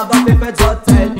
lava, me me judge.